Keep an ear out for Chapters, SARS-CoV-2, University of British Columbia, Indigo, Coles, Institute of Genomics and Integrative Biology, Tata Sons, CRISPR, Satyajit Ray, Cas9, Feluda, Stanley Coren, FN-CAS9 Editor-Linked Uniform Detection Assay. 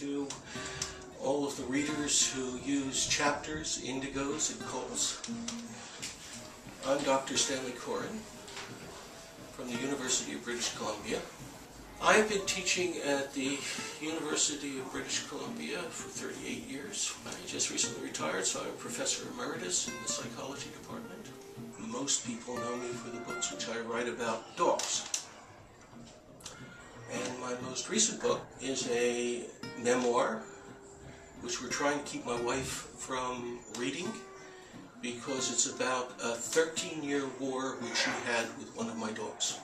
to all of the readers who use Chapters, Indigos, and Coles. I'm Dr. Stanley Coren from the University of British Columbia. I have been teaching at the University of British Columbia for 38 years. I just recently retired, so I'm a professor emeritus in the psychology department. Most people know me for the books which I write about dogs. And my most recent book is a memoir, which we're trying to keep my wife from reading, because it's about a 13-year war which she had with one of my dogs.